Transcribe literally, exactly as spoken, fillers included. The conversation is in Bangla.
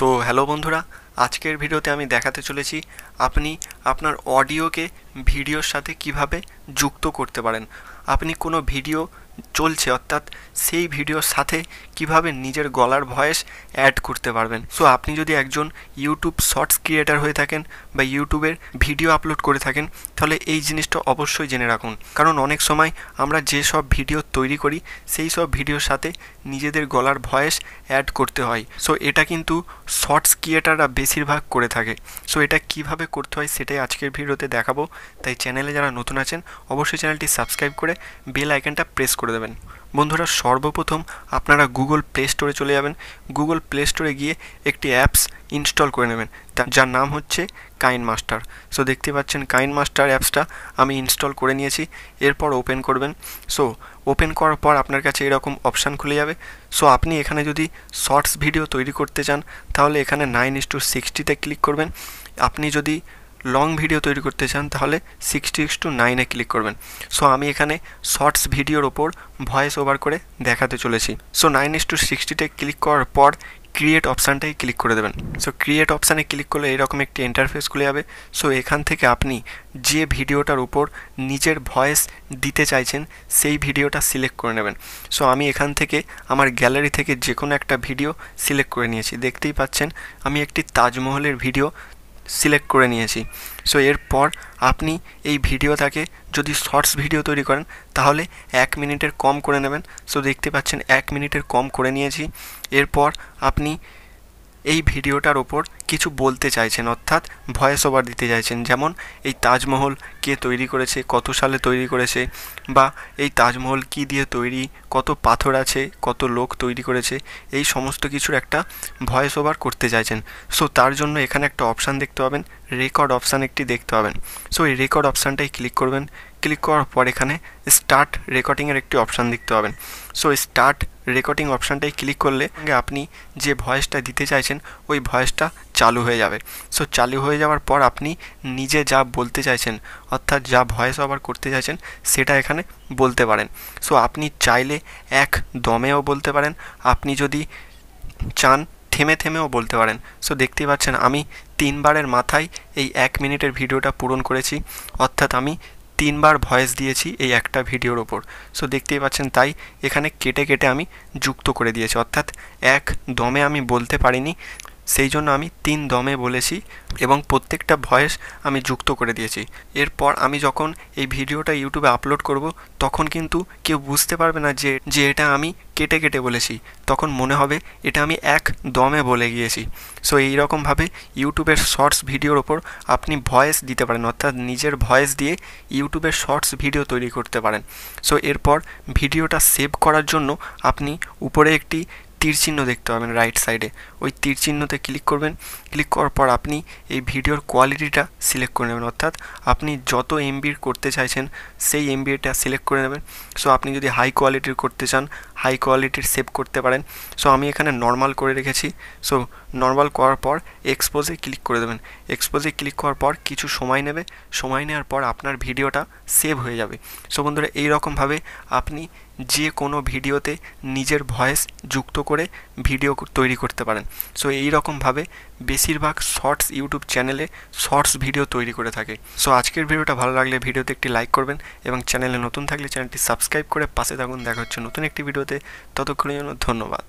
সো হ্যালো বন্ধুরা, আজকের ভিডিওতে আমি দেখাতে চলেছি আপনি আপনার অডিওকে ভিডিওর সাথে কিভাবে যুক্ত করতে পারেন। আপনি কোনো ভিডিও চলছে অর্থাৎ সেই ভিডিওর সাথে কিভাবে নিজের গলার ভয়েস অ্যাড করতে পারবেন। সো আপনি যদি একজন ইউটিউব শর্টস ক্রিয়েটার হয়ে থাকেন বা ইউটিউবের ভিডিও আপলোড করে থাকেন, তাহলে এই জিনিসটা অবশ্যই জেনে রাখুন, কারণ অনেক সময় আমরা যে সব ভিডিও তৈরি করি সেই সব ভিডিওর সাথে নিজেদের গলার ভয়েস অ্যাড করতে হয়। সো এটা কিন্তু শর্টস ক্রিয়েটাররা বেশিরভাগ করে থাকে। সো এটা কিভাবে করতে হয় সেটাই আজকের ভিডিওতে দেখাবো। তাই চ্যানেলে যারা নতুন আছেন অবশ্যই চ্যানেলটি সাবস্ক্রাইব করে বেল আইকনটা প্রেস করে দেবেন। বন্ধুরা, সর্বপ্রথম আপনারা গুগল প্লে স্টোরে চলে যাবেন। গুগল প্লে স্টোরে গিয়ে একটি অ্যাপস ইনস্টল করে নেবেন, যার নাম হচ্ছে কাইনমাস্টার। সো দেখতে পাচ্ছেন কাইনমাস্টার অ্যাপসটা আমি ইনস্টল করে নিয়েছি। এরপর ওপেন করবেন। সো ওপেন করার পর আপনার কাছে এরকম অপশান খুলে যাবে। সো আপনি এখানে যদি শর্টস ভিডিও তৈরি করতে চান তাহলে এখানে নাইন ইস টু সিক্সটিতে ক্লিক করবেন। আপনি যদি লং ভিডিও তৈরি করতে চান তাহলে সিক্সটি ইস টু নাইনে ক্লিক করবেন। সো আমি এখানে শর্টস ভিডিওর ওপর ভয়েস ওভার করে দেখাতে চলেছি। সো নাইন ইস টু সিক্সটিতে ক্লিক করার পর ক্রিয়েট অপশানটাই ক্লিক করে দেবেন। সো ক্রিয়েট অপশানে ক্লিক করলে এরকম একটি ইন্টারফেস খুলে যাবে। সো এখান থেকে আপনি যে ভিডিওটার উপর নিজের ভয়েস দিতে চাইছেন সেই ভিডিওটা সিলেক্ট করে নেবেন। সো আমি এখান থেকে আমার গ্যালারি থেকে যে কোনো একটা ভিডিও সিলেক্ট করে নিয়েছি। দেখতেই পাচ্ছেন আমি একটি তাজমহলের ভিডিও সিলেক্ট করে নিয়েছি। সো এরপর আপনি এই ভিডিওটাকে যদি শর্টস ভিডিও তৈরি করেন তাহলে এক মিনিটের কম করে নেবেন। সো দেখতে পাচ্ছেন এক মিনিটের কম করে নিয়েছি। এরপর আপনি এই ভিডিওটার ওপর কিছু বলতে চাইছেন, অর্থাৎ ভয়েস ওভার দিতে চাইছেন, যেমন এই তাজমহল কে তৈরি করেছে, কত সালে তৈরি করেছে, বা এই তাজমহল কি দিয়ে তৈরি, কত পাথর আছে, কত লোক তৈরি করেছে, এই সমস্ত কিছুর একটা ভয়েস ওভার করতে চাইছেন। সো তার জন্য এখানে একটা অপশান দেখতে পাবেন, রেকর্ড অপশান একটি দেখতে পাবেন। সো এই রেকর্ড অপশানটাই ক্লিক করবেন। ক্লিক করার পর এখানে স্টার্ট রেকর্ডিংয়ের একটি অপশান দেখতে পাবেন। সো স্টার্ট রেকর্ডিং অপশানটাই ক্লিক করলে আপনি যে ভয়েসটা দিতে চাইছেন ওই ভয়েসটা চালু হয়ে যাবে। সো চালু হয়ে যাওয়ার পর আপনি নিজে যা বলতে চাইছেন, অর্থাৎ যা ভয়েস ওভার করতে চাইছেন সেটা এখানে বলতে পারেন। সো আপনি চাইলে এক দমেও বলতে পারেন, আপনি যদি চান থেমে থেমেও বলতে পারেন। সো দেখতে পাচ্ছেন আমি তিনবারের মাথায় এই এক মিনিটের ভিডিওটা পূরণ করেছি, অর্থাৎ আমি তিনবার ভয়েস দিয়েছি এই একটা ভিডিওর ওপর। সো দেখতেই পাচ্ছেন, তাই এখানে কেটে কেটে আমি যুক্ত করে দিয়েছি, অর্থাৎ এক দমে আমি বলতে পারিনি, সেই জন্য আমি তিন দমে বলেছি এবং প্রত্যেকটা ভয়েস আমি যুক্ত করে দিয়েছি। এরপর আমি যখন এই ভিডিওটা ইউটিউবে আপলোড করব তখন কিন্তু কেউ বুঝতে পারবে না যে যে এটা আমি কেটে কেটে বলেছি, তখন মনে হবে এটা আমি এক দমে বলে গিয়েছি। সো এইরকমভাবে ইউটিউবের শর্টস ভিডিওর ওপর আপনি ভয়েস দিতে পারেন, অর্থাৎ নিজের ভয়েস দিয়ে ইউটিউবের শর্টস ভিডিও তৈরি করতে পারেন। সো এরপর ভিডিওটা সেভ করার জন্য আপনি উপরে একটি তীর চিহ্ন দেখতে পাবেন রাইট সাইডে, ওই তীর চিহ্নতে ক্লিক করবেন। ক্লিক করার পর আপনি এই ভিডিওর কোয়ালিটিটা সিলেক্ট করে নেবেন, অর্থাৎ আপনি যত এমবির করতে চাইছেন সেই এমবিটা সিলেক্ট করে নেবেন। সো আপনি যদি হাই কোয়ালিটির করতে চান হাই কোয়ালিটির সেভ করতে পারেন। সো আমি এখানে নর্মাল করে রেখেছি। সো নর্মাল করার পর এক্সপোজে ক্লিক করে দেবেন। এক্সপোজে ক্লিক করার পর কিছু সময় নেবে, সময় নেওয়ার পর আপনার ভিডিওটা সেভ হয়ে যাবে। সো বন্ধুরা, এইরকমভাবে আপনি যে কোনো ভিডিওতে নিজের ভয়েস যুক্ত করে ভিডিও তৈরি করতে পারেন। সো এইরকমভাবে বেশিরভাগ শর্টস ইউটিউব চ্যানেলে শর্টস ভিডিও তৈরি করে থাকে। সো আজকের ভিডিওটা ভালো লাগলে ভিডিওতে একটি লাইক করবেন এবং চ্যানেলে নতুন থাকলে চ্যানেলটি সাবস্ক্রাইব করে পাশে থাকুন। দেখা হচ্ছে নতুন একটি ভিডিওতে, ততক্ষণের জন্য ধন্যবাদ।